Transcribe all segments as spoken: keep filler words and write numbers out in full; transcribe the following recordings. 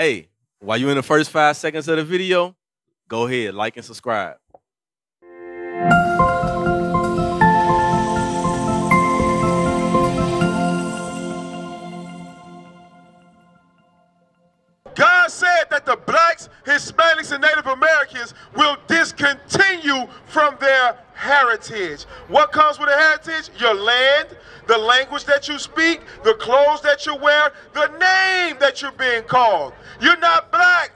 Hey, while you're in the first five seconds of the video, go ahead, like and subscribe. God said that the blacks, Hispanics, and Native Americans will discontinue from their heritage. What comes with a heritage? Your land, the language that you speak, the clothes that you wear, the name that you're being called. You're not black.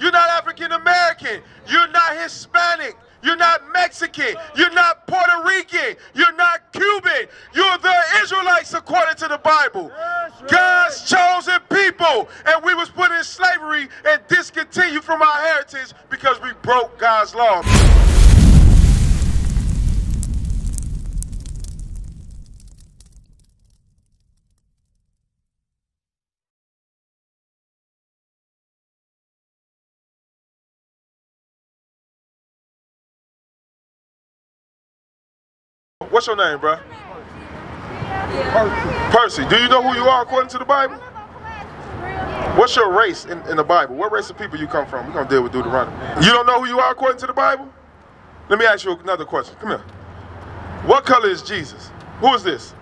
You're not African American. You're not Hispanic. You're not Mexican. You're not Puerto Rican. You're not Cuban. You're the Israelites according to the Bible. Right. God's chosen people. And we was put in slavery and discontinued from our heritage because we broke God's law. What's your name, bro? Percy. Percy. Do you know who you are according to the Bible? What's your race in, in the Bible? What race of people you come from? We're going to deal with Deuteronomy. You don't know who you are according to the Bible? Let me ask you another question. Come here. What color is Jesus? Who is this?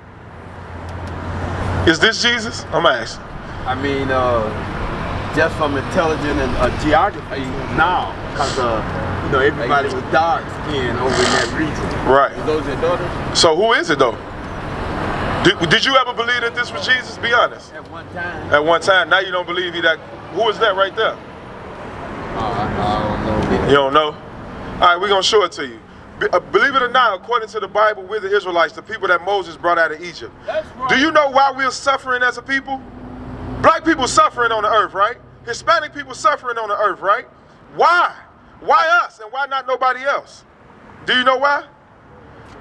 Is this Jesus? I'm asking. I mean, uh, just from intelligence and uh, geography now, because uh, you know, everybody was dark skinned over in that region. Right. Were those your daughters? So who is it though? Did, did you ever believe that this was Jesus? Be honest. At one time. At one time. Now you don't believe he that. Who is that right there? Uh, I don't know. You don't know? All right, we're going to show it to you. Be, uh, believe it or not, according to the Bible, we're the Israelites, the people that Moses brought out of Egypt. That's right. Do you know why we're suffering as a people? Black people suffering on the earth, right? Hispanic people suffering on the earth, right? Why? Why us and why not nobody else? Do you know why?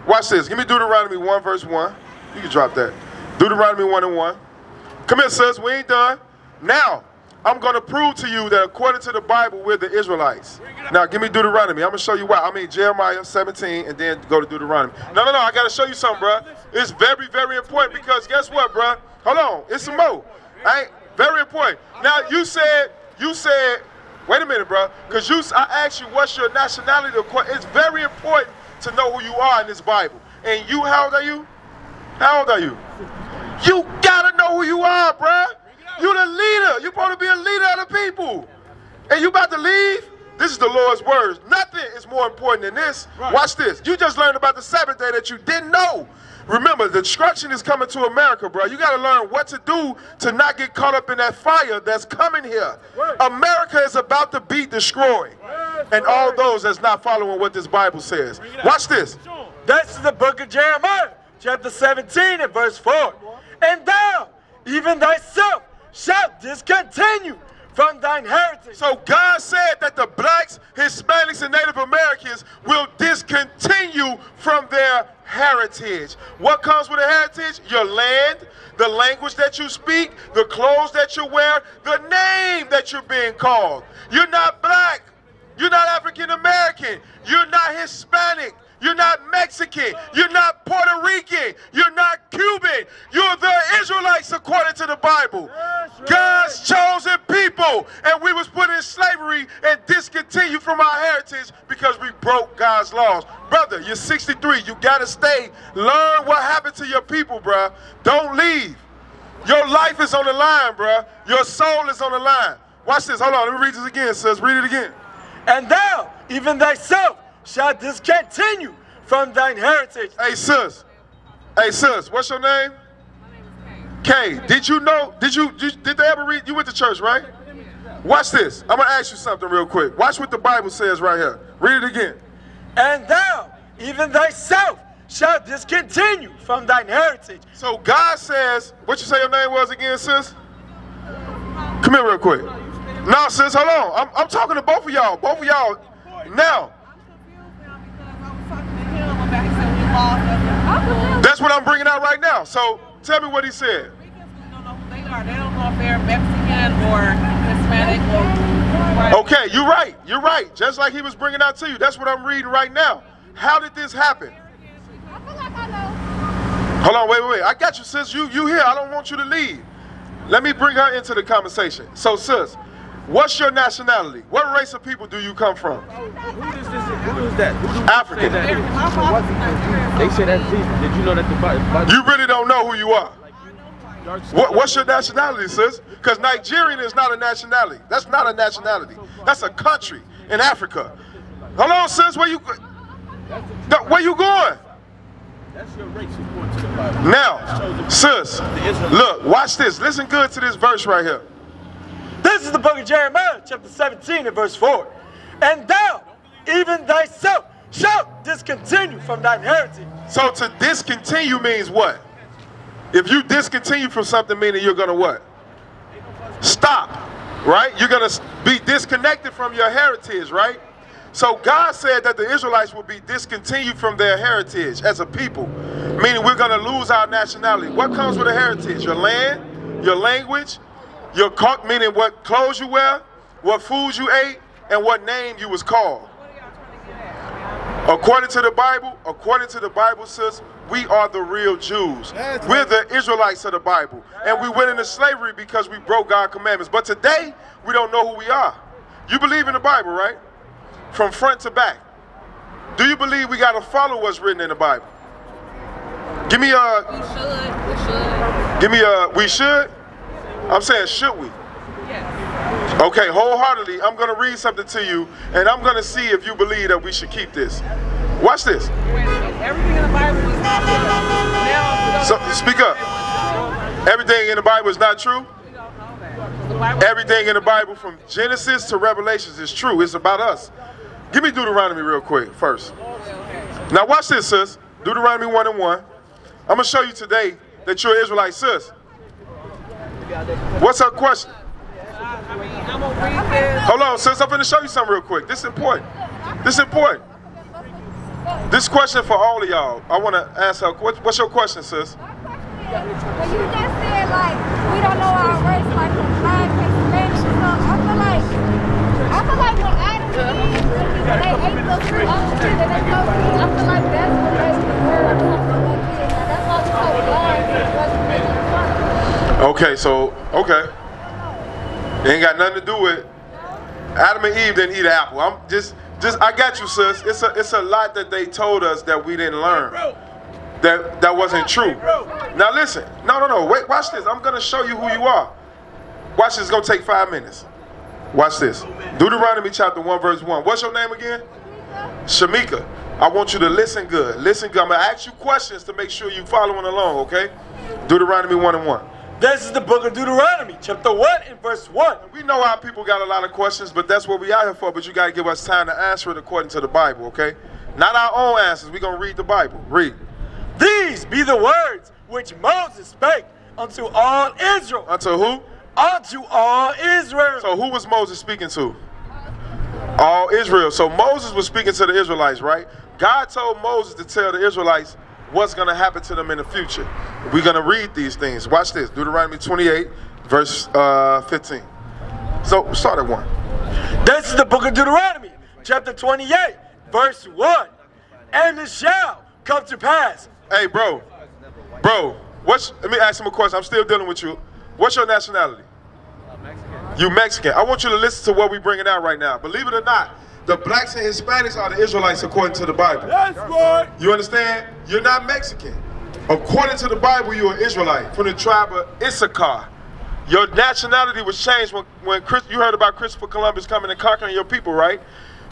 Watch this. Give me Deuteronomy one verse one. You can drop that. Deuteronomy one and one. Come here, sis. We ain't done. Now, I'm going to prove to you that according to the Bible, we're the Israelites. Now, give me Deuteronomy. I'm going to show you why. I mean, Jeremiah seventeen and then go to Deuteronomy. No, no, no. I got to show you something, bro. It's very, very important because guess what, bro? Hold on. It's some more. Right? Very important. Now, you said, you said, wait a minute, bro, because you, I asked you what's your nationality. It's very important to know who you are in this Bible. And you, how old are you? How old are you? You got to know who you are, bro. You're the leader. You're supposed to be a leader of the people. And you about to leave? This is the Lord's words. Nothing is more important than this. Watch this. You just learned about the Sabbath day that you didn't know. Remember, the destruction is coming to America, bro. You got to learn what to do to not get caught up in that fire that's coming here. Right. America is about to be destroyed. Right. And all those that's not following what this Bible says. Watch this. That's the book of Jeremiah, chapter seventeen and verse four. And thou, even thyself, shalt discontinue from thine heritage. So God said that the blacks, Hispanics, and Native Americans will discontinue from their heritage. What comes with a heritage? Your land, the language that you speak, the clothes that you wear, the name that you're being called. You're not black. You're not African American. You're not Hispanic. You're not Mexican. You're not Puerto Rican. You're not Cuban. You're the Israelites according to the Bible. Right. God's chosen people. And we was put in slavery and discontinued from our heritage because we broke God's laws. Brother, you're sixty-three. You got to stay. Learn what happened to your people, bruh. Don't leave. Your life is on the line, bruh. Your soul is on the line. Watch this. Hold on. Let me read this again, sis. Read it again. And thou, even thyself, shall discontinue from thine heritage. Hey sis, hey sis, what's your name? My name is Kay. Kay, did you know? Did you did they ever read? You went to church, right? Watch this. I'm gonna ask you something real quick. Watch what the Bible says right here. Read it again. And thou, even thyself, shall discontinue from thine heritage. So God says, what you say your name was again, sis? Come here real quick. Now, sis, hold on. I'm I'm talking to both of y'all. Both of y'all now. That's what I'm bringing out right now. So tell me what he said. They don't know who they are. They don't know if they're Mexican or Hispanic or. Okay, you're right. You're right. Just like he was bringing out to you. That's what I'm reading right now. How did this happen? I feel like I know. Hold on, wait, wait, wait. I got you, sis. You, you here. I don't want you to leave. Let me bring her into the conversation. So, sis, What's your nationality? What race of people do you come from? Who is this? Who is that? Who do African. That is? They say that's Jesus. Did you know that the Bible? You really don't know who you are. What, what's your nationality, sis? Because Nigerian is not a nationality. That's not a nationality. That's a country in Africa. Hello, sis. Where you? Where you going? That's your race according to the Bible. Now, sis, look, watch this. Listen good to this verse right here. This is the book of Jeremiah, chapter seventeen and verse four. And thou, even thyself, shalt discontinue from thine heritage. So to discontinue means what? If you discontinue from something, meaning you're going to what? Stop, right? You're going to be disconnected from your heritage, right? So God said that the Israelites will be discontinued from their heritage as a people, meaning we're going to lose our nationality. What comes with a heritage? Your land, your language, your coat, meaning what clothes you wear, what foods you ate, and what name you was called. According to the Bible, according to the Bible, sis, we are the real Jews. We're the Israelites of the Bible. And we went into slavery because we broke God's commandments. But today, we don't know who we are. You believe in the Bible, right? From front to back. Do you believe we got to follow what's written in the Bible? Give me a... We should. We should. Give me a... We should? I'm saying, should we? Yes. Okay, wholeheartedly, I'm going to read something to you, and I'm going to see if you believe that we should keep this. Watch this. Everything in the Bible is not true. So, speak up. Everything in the Bible is not true? Everything in the Bible from Genesis to Revelations is true. It's about us. Give me Deuteronomy real quick first. Now watch this, sis. Deuteronomy one and one. I'm going to show you today that you're an Israelite, sis. What's her question? Hold on, sis. I'm going to show you something real quick. This is important. This is important. This question for all of y'all. I want to ask her, what, what's your question, sis? My question is, when you just said, like, we don't know our race, like, from black, Hispanic, and stuff, I feel like, I feel like when Adam and Eve, when they ate those fruit off the tree that they go see, I feel like that's what they were something like this. That's why we so blind to what's really in front of us. Okay, so, okay. It ain't got nothing to do with Adam and Eve didn't eat an apple. I'm just... Just, I got you, sis. It's a, it's a lot that they told us that we didn't learn. That, that wasn't true. Now listen. No, no, no. Wait, watch this. I'm going to show you who you are. Watch this. It's going to take five minutes. Watch this. Deuteronomy chapter one, verse one. What's your name again? Shamika. I want you to listen good. Listen good. I'm going to ask you questions to make sure you're following along, okay? Deuteronomy one and one. This is the book of Deuteronomy, chapter one and verse one. We know our people got a lot of questions, but that's what we out here for. But you got to give us time to answer it according to the Bible, okay? Not our own answers. We're going to read the Bible. Read. These be the words which Moses spake unto all Israel. Unto who? Unto all Israel. So who was Moses speaking to? All Israel. So Moses was speaking to the Israelites, right? God told Moses to tell the Israelites what's going to happen to them in the future. We're going to read these things. Watch this. Deuteronomy twenty-eight, verse uh, fifteen. So, start at one. This is the book of Deuteronomy, chapter twenty-eight, verse one. And it shall come to pass. Hey, bro. Bro, what's, let me ask him a question. I'm still dealing with you. What's your nationality? Uh, Mexican. You Mexican. I want you to listen to what we're bringing out right now. Believe it or not, the blacks and Hispanics are the Israelites according to the Bible. That's right. You understand? You're not Mexican. According to the Bible, you're an Israelite from the tribe of Issachar. Your nationality was changed when, when Chris, you heard about Christopher Columbus coming and conquering your people, right?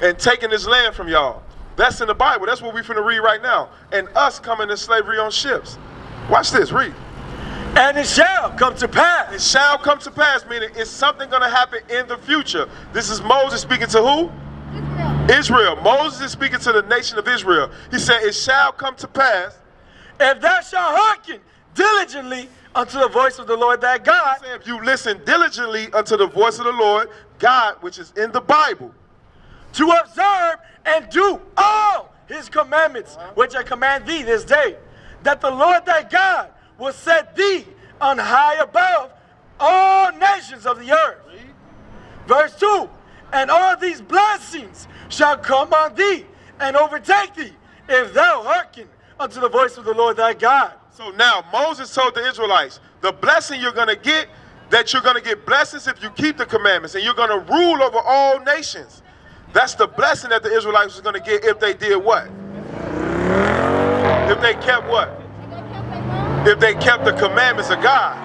And taking this land from y'all. That's in the Bible. That's what we're finna read right now. And us coming to slavery on ships. Watch this. Read. And it shall come to pass. It shall come to pass, meaning it's something going to happen in the future. This is Moses speaking to who? Israel. Moses is speaking to the nation of Israel. He said, it shall come to pass, if thou shalt hearken diligently unto the voice of the Lord thy God. He said, if you listen diligently unto the voice of the Lord God, which is in the Bible, to observe and do all his commandments, uh-huh. which I command thee this day, that the Lord thy God will set thee on high above all nations of the earth. Verse two. And all these blessings shall come on thee and overtake thee, if thou hearken unto the voice of the Lord thy God. So now Moses told the Israelites, the blessing you're going to get that you're going to get blessings if you keep the commandments, and you're going to rule over all nations. That's the blessing that the Israelites was going to get if they did what? If they kept what? If they kept the commandments of God.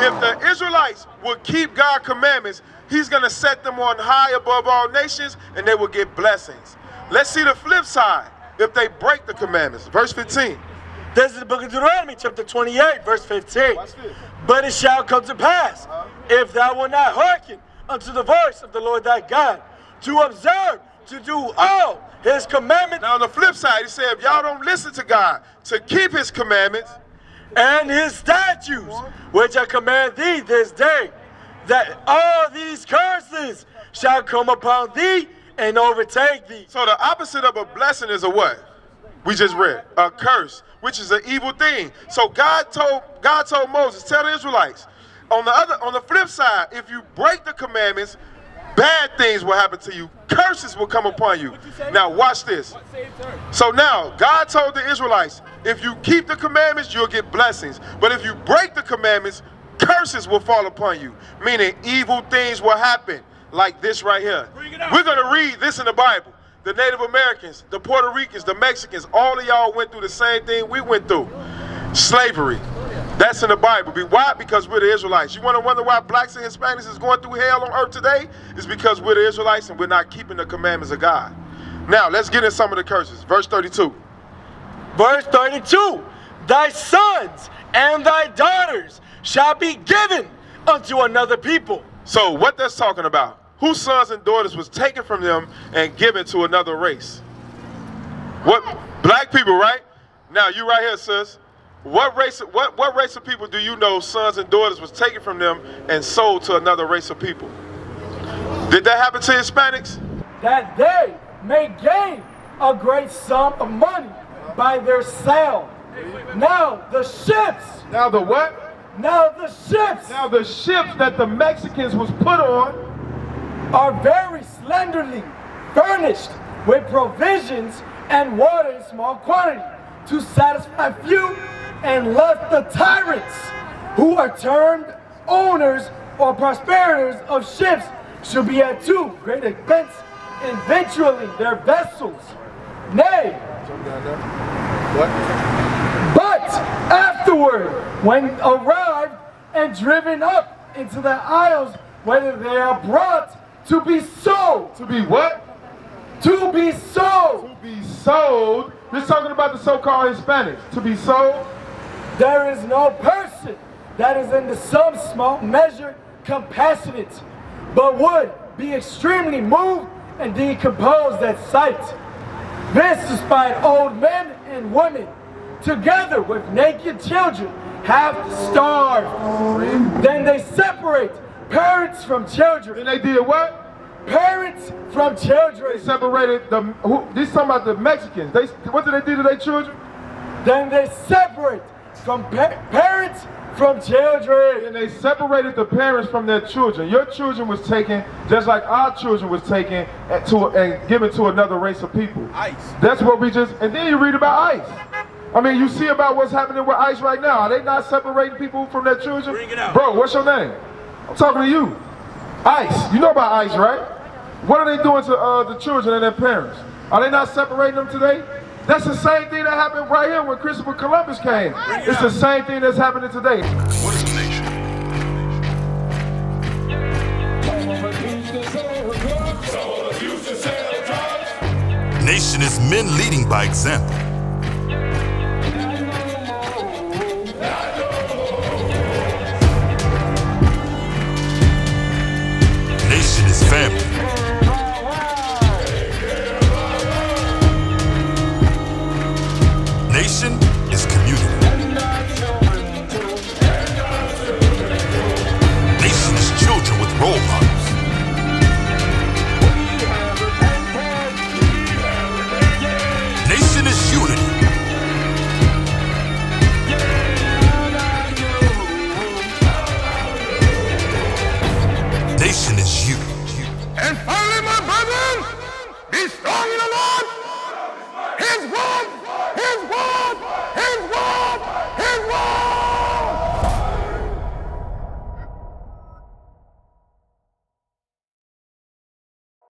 If the Israelites would keep God's commandments, he's going to set them on high above all nations, and they will get blessings. Let's see the flip side. If they break the commandments. Verse fifteen. This is the book of Deuteronomy, chapter twenty-eight, verse fifteen. But it shall come to pass, if thou wilt not hearken unto the voice of the Lord thy God, to observe, to do all his commandments. Now on the flip side, he said, if y'all don't listen to God, to keep his commandments and his statutes, which I command thee this day, that all these curses shall come upon thee and overtake thee. So the opposite of a blessing is a what? We just read a curse, which is an evil thing. So God told God told Moses, tell the Israelites. On the other, on the flip side, if you break the commandments, bad things will happen to you. Curses will come upon you. Now watch this. So now God told the Israelites, if you keep the commandments, you'll get blessings. But if you break the commandments, curses will fall upon you. Meaning evil things will happen. Like this right here. We're going to read this in the Bible. The Native Americans, the Puerto Ricans, the Mexicans, all of y'all went through the same thing we went through. Slavery. That's in the Bible. Why? Because we're the Israelites. You want to wonder why blacks and Hispanics is going through hell on earth today? It's because we're the Israelites and we're not keeping the commandments of God. Now, let's get in some of the curses. Verse thirty-two. Verse thirty-two. Thy sons and thy daughters shall be given unto another people. So what that's talking about? Whose sons and daughters was taken from them and given to another race? What? Black people, right? Now, you right here, sis. What race, what, what race of people do you know sons and daughters was taken from them and sold to another race of people? Did that happen to Hispanics? That they may gain a great sum of money by their sale. Now the ships. Now the what? Now the ships. Now the ships that the Mexicans was put on are very slenderly furnished with provisions and water in small quantity to satisfy few, and left the tyrants who are termed owners or prosperators of ships should be at too great expense in eventually their vessels. Nay, but afterward, when arrived and driven up into the isles, whether they are brought to be sold. To be what? To be sold. To be sold. This is talking about the so-called Hispanics. To be sold. There is no person that is in some small measure compassionate, but would be extremely moved and decomposed at sight. This despite old men and women, together with naked children, have starved. Then they separate parents from children. And they did what? Parents from children. They separated the, who, this is talking about the Mexicans. They, what did they do to their children? Then they separate from pa parents from children. And they separated the parents from their children. Your children was taken, just like our children was taken and, to, and given to another race of people. ICE. That's what we just, and then you read about ICE. I mean, you see about what's happening with ICE right now. Are they not separating people from their children? Bring it out. Bro, what's your name? I'm talking to you. ICE. You know about ICE, right? What are they doing to uh, the children and their parents? Are they not separating them today? That's the same thing that happened right here when Christopher Columbus came. It's the same thing that's happening today. What is the nation? Nation is men leading by example. Nation is family. Nation is community. Nation is children with role models. Nation is unity. Nation is you. And